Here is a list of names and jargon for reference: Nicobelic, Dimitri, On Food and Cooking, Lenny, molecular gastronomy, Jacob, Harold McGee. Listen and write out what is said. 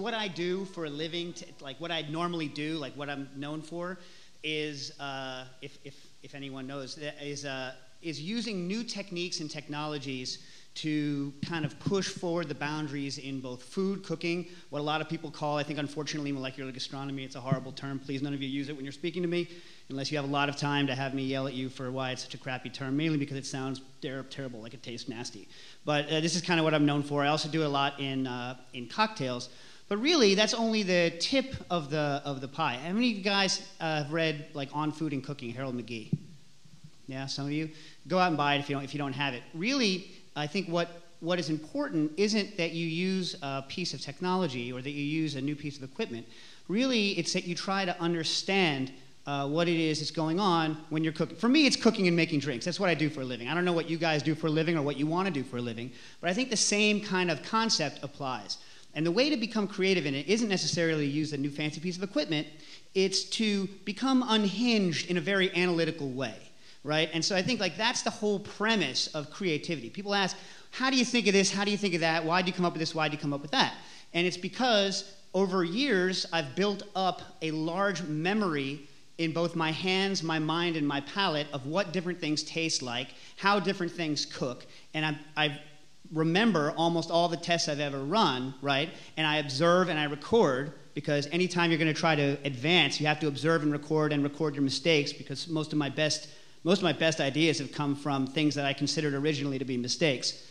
What I do for a living, like what I normally do, like what I'm known for, is if anyone knows, is using new techniques and technologies to kind of push forward the boundaries in both food, cooking, what a lot of people call, I think unfortunately, molecular gastronomy. It's a horrible term. Please, none of you use it when you're speaking to me, unless you have a lot of time to have me yell at you for why it's such a crappy term, mainly because it sounds terrible, like it tastes nasty. But this is kind of what I'm known for. I also do a lot in cocktails. But really, that's only the tip of the pie. How many of you guys have read like On Food and Cooking, Harold McGee? Yeah, some of you? Go out and buy it if you don't have it. Really, I think what is important isn't that you use a piece of technology or that you use a new piece of equipment. Really, it's that you try to understand what it is that's going on when you're cooking. For me, it's cooking and making drinks. That's what I do for a living. I don't know what you guys do for a living or what you want to do for a living, but I think the same kind of concept applies. And the way to become creative in it isn't necessarily to use a new fancy piece of equipment. It's to become unhinged in a very analytical way. Right? And so I think like that's the whole premise of creativity. People ask, how do you think of this? How do you think of that? Why do you come up with this? Why do you come up with that? And it's because over years, I've built up a large memory in both my hands, my mind, and my palate of what different things taste like, how different things cook. And I remember almost all the tests I've ever run, right? And I observe and I record, because anytime you're going to try to advance, you have to observe and record your mistakes, because most of my best ideas have come from things that I considered originally to be mistakes.